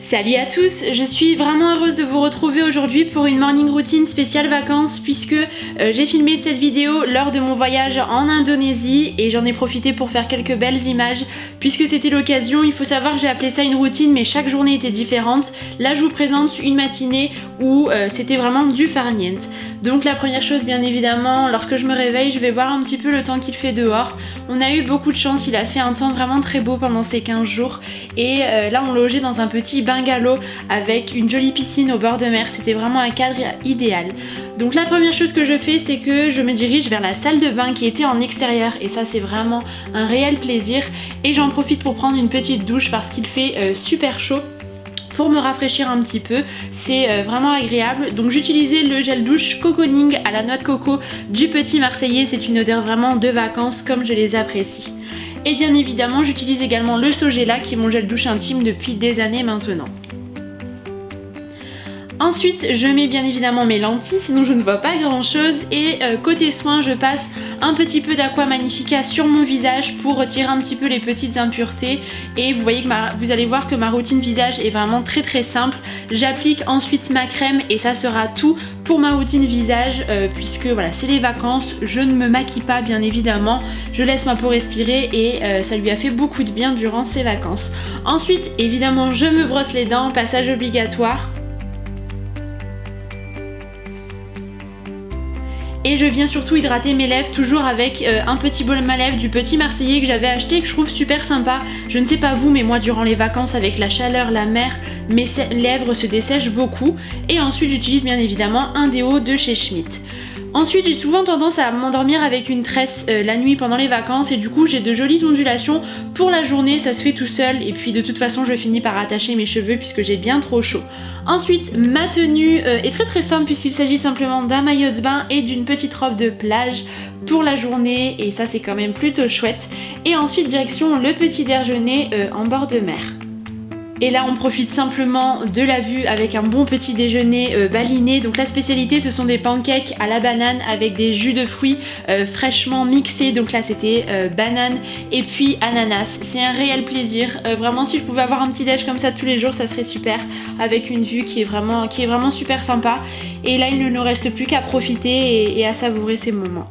Salut à tous, je suis vraiment heureuse de vous retrouver aujourd'hui pour une morning routine spéciale vacances puisque j'ai filmé cette vidéo lors de mon voyage en Indonésie et j'en ai profité pour faire quelques belles images puisque c'était l'occasion. Il faut savoir que j'ai appelé ça une routine mais chaque journée était différente. Là je vous présente une matinée où c'était vraiment du farniente. Donc la première chose bien évidemment, lorsque je me réveille je vais voir un petit peu le temps qu'il fait dehors. On a eu beaucoup de chance, il a fait un temps vraiment très beau pendant ces 15 jours et là on logeait dans un petit bungalow avec une jolie piscine au bord de mer, c'était vraiment un cadre idéal. Donc la première chose que je fais c'est que je me dirige vers la salle de bain qui était en extérieur et ça c'est vraiment un réel plaisir et j'en profite pour prendre une petite douche parce qu'il fait super chaud. Pour me rafraîchir un petit peu, c'est vraiment agréable. Donc j'utilisais le gel douche Cocooning à la noix de coco du Petit Marseillais, c'est une odeur vraiment de vacances comme je les apprécie. Et bien évidemment j'utilise également le Saugella qui est mon gel douche intime depuis des années maintenant. Ensuite je mets bien évidemment mes lentilles sinon je ne vois pas grand chose et côté soins je passe un petit peu d'Aqua Magnifica sur mon visage pour retirer un petit peu les petites impuretés et vous voyez que vous allez voir que ma routine visage est vraiment très simple. J'applique ensuite ma crème et ça sera tout pour ma routine visage puisque voilà c'est les vacances, je ne me maquille pas bien évidemment, je laisse ma peau respirer et ça lui a fait beaucoup de bien durant ces vacances. Ensuite évidemment je me brosse les dents, passage obligatoire. Et je viens surtout hydrater mes lèvres toujours avec un petit baume à lèvres du Petit Marseillais que j'avais acheté et que je trouve super sympa. Je ne sais pas vous mais moi durant les vacances avec la chaleur, la mer, mes lèvres se dessèchent beaucoup. Et ensuite j'utilise bien évidemment un déo de chez Schmidt. Ensuite j'ai souvent tendance à m'endormir avec une tresse la nuit pendant les vacances et du coup j'ai de jolies ondulations pour la journée, ça se fait tout seul et puis de toute façon je finis par attacher mes cheveux puisque j'ai bien trop chaud. Ensuite ma tenue est très simple puisqu'il s'agit simplement d'un maillot de bain et d'une petite robe de plage pour la journée et ça c'est quand même plutôt chouette. Et ensuite direction le petit déjeuner en bord de mer. Et là on profite simplement de la vue avec un bon petit déjeuner baliné. Donc la spécialité ce sont des pancakes à la banane avec des jus de fruits fraîchement mixés. Donc là c'était banane et puis ananas. C'est un réel plaisir. Vraiment si je pouvais avoir un petit déj comme ça tous les jours ça serait super. Avec une vue qui est vraiment super sympa. Et là il ne nous reste plus qu'à profiter et à savourer ces moments.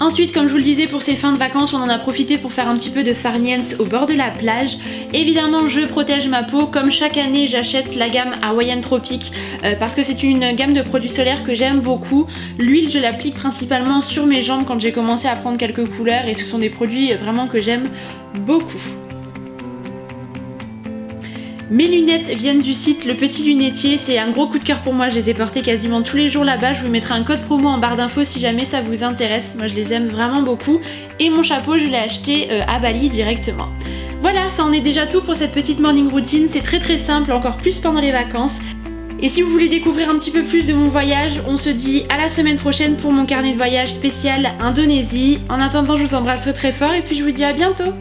Ensuite, comme je vous le disais, pour ces fins de vacances, on en a profité pour faire un petit peu de farniente au bord de la plage. Évidemment, je protège ma peau. Comme chaque année, j'achète la gamme Hawaiian Tropic parce que c'est une gamme de produits solaires que j'aime beaucoup. L'huile, je l'applique principalement sur mes jambes quand j'ai commencé à prendre quelques couleurs et ce sont des produits vraiment que j'aime beaucoup. Mes lunettes viennent du site Le Petit Lunetier, c'est un gros coup de cœur pour moi, je les ai portées quasiment tous les jours là-bas, je vous mettrai un code promo en barre d'infos si jamais ça vous intéresse, moi je les aime vraiment beaucoup et mon chapeau je l'ai acheté à Bali directement. Voilà, ça en est déjà tout pour cette petite morning routine, c'est très simple, encore plus pendant les vacances. Et si vous voulez découvrir un petit peu plus de mon voyage, on se dit à la semaine prochaine pour mon carnet de voyage spécial Indonésie. En attendant je vous embrasse très fort et puis je vous dis à bientôt.